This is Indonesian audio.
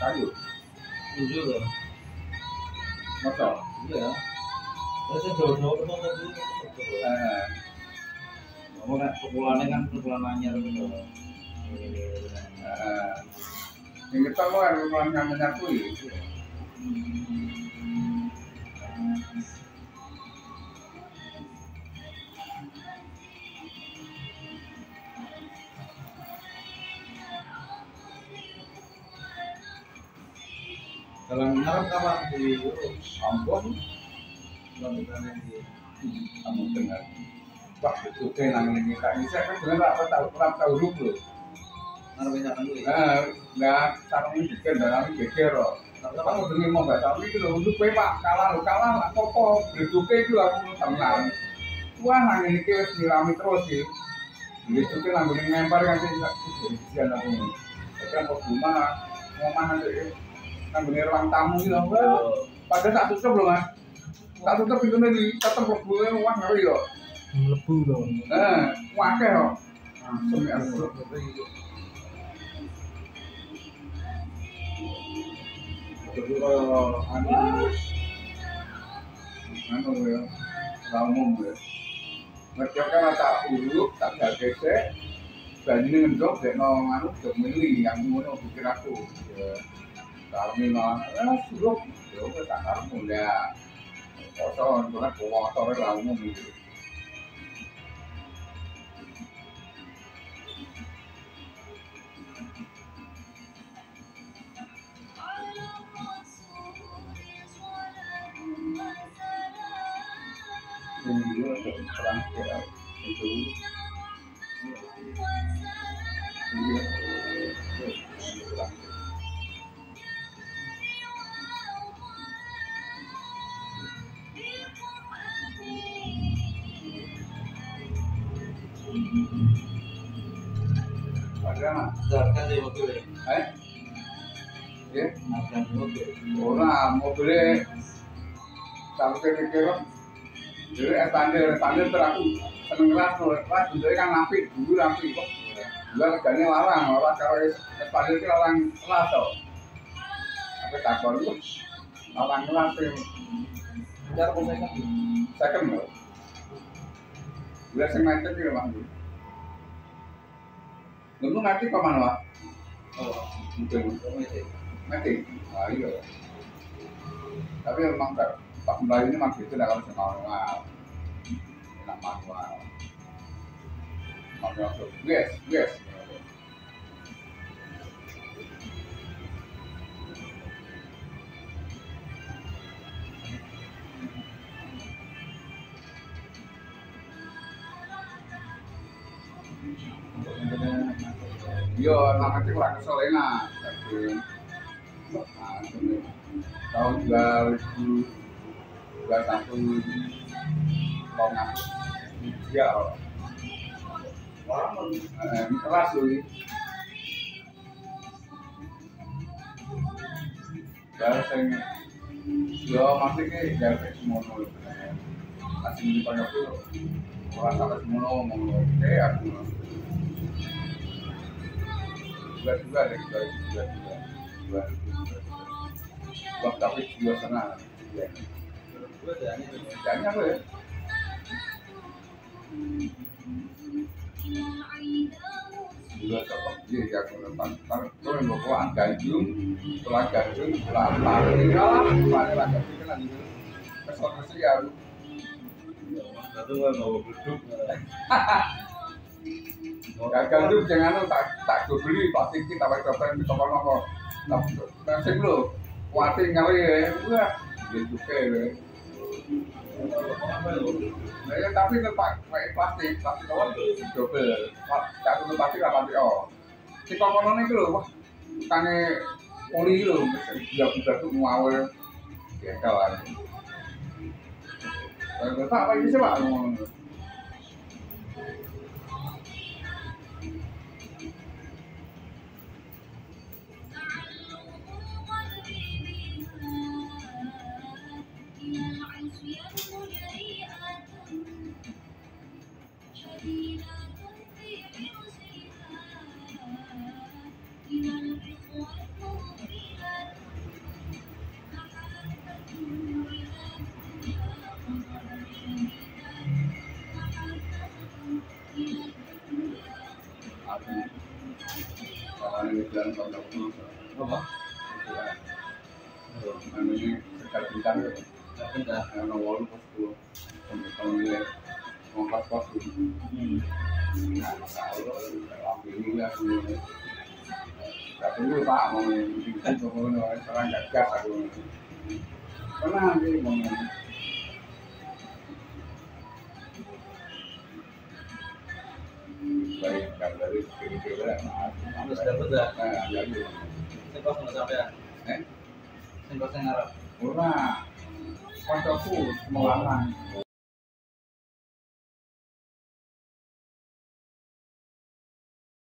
Sayur. Juga. Masak. Iya. Saya jodoh mau tadi. Nah. Mau nak kepulangan kan kepulangannya gitu. Nah. Yang kita mau kepulangan menyatu itu. Dalam harap kawan di Ambon, dalam di Ambon Tengah. Waktu itu saya nangis ini saya kan benar apa tahu kurang tahu dulu. Ngarepnya kan dulu. Nggak tahu juga dalam gegero. Tapi mau dengar mau baca ini dulu untuk pak kalah lah kokoh berduke itu aku tenang. Wah nangis ini kita dirami terus sih. Berduke nangis ngelempar kan sih tidak aku. Sekarang mau rumah mau mana sih? Kan bener ruang tamu gitu loh. Padahal tak tutup loh mas. Tak tutup pintunya di tetep rebulnya wah ngeri loh. Melebu loh. Wakil loh. Langsung ya rebul. Jadi kalau anus mana loh ya. Ramum ya. Ngerjakan tak uruk, tak jagesek. Dan ini ngendok, dan nganuk, dan milih. Yang ngomong pikir aku. Kami mah, suruh, suruh ke tangan mulia, kosong, bukan kotor, lalu gitu. Ini juga perang sekarang itu. Bagaimana? Jangan di mobilnya. Ya? Jangan di mobil. Orang mobilnya sampai pikir jadi standar teraku seneng kelas jadi kan rapi dulu rapi kok. Juga regane larang kalau standar itu larang kelas tau. Apa takon lu? Larang kelas itu. Biar kok second loh. Udah semacam itu bang. Belum ngerti paman wak. Oh, mungkin mati. Ah iya. Tapi memang Pak Mbak ini masih itu dalam semawal. Enak manual. Manual tuh. Yes. Yo, nanti kurang kesel enak. Tahun 2021 Longan ya, kelas dulu. Kalau saya, yo masih ke jalan semua nol. Masih di pondok tuh, orang sampai semua ngomong aku. Dua ada dua tapi dua setengah ya dua jadinya apa ya dua tetap dia yang menempat terus membawa angkajung telah paling agak tinggi lagi kesel ya lu satu nggak mau berduk gagal tuh jangan tak beli plastik kita pakai topeng topeng plastik lo kuatin kali ya udah gitu kayak ya tapi tempat plastik kawan double satu plastik apa sih oh si komponen itu loh tane oli lo bisa tuh ngawur ya kawan apa ini sih pak Pak baik dari sudah